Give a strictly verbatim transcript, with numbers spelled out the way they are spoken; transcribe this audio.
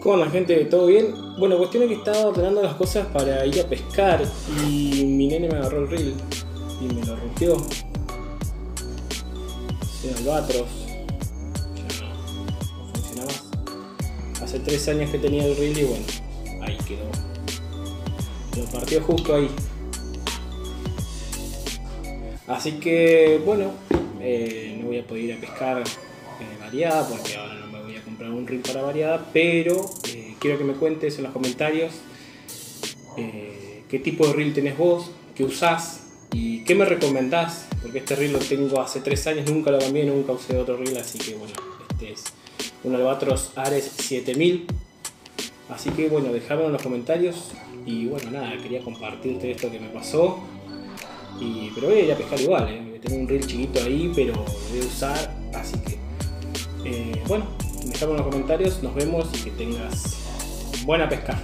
¿Cómo andan, gente? ¿Todo bien? Bueno, cuestión es que estaba ordenando las cosas para ir a pescar y mi nene me agarró el reel y me lo rompió. Soy Albatros. No funciona más. Hace tres años que tenía el reel y bueno, ahí quedó. Lo partió justo ahí. Así que bueno, eh, no voy a poder ir a pescar eh, variada porque ahora no me voy a comprar un reel para variada, pero eh, quiero que me cuentes en los comentarios eh, qué tipo de reel tenés vos, qué usás y qué me recomendás, porque este reel lo tengo hace tres años, nunca lo cambié, nunca usé otro reel, así que bueno, este es un Albatros Ares siete mil. Así que bueno, dejadme en los comentarios y bueno, nada, quería compartirte esto que me pasó. Y, pero voy a ir a pescar igual, ¿eh? Tengo un reel chiquito ahí, pero lo voy a usar, así que eh, bueno, dejadme en los comentarios, nos vemos y que tengas buena pesca.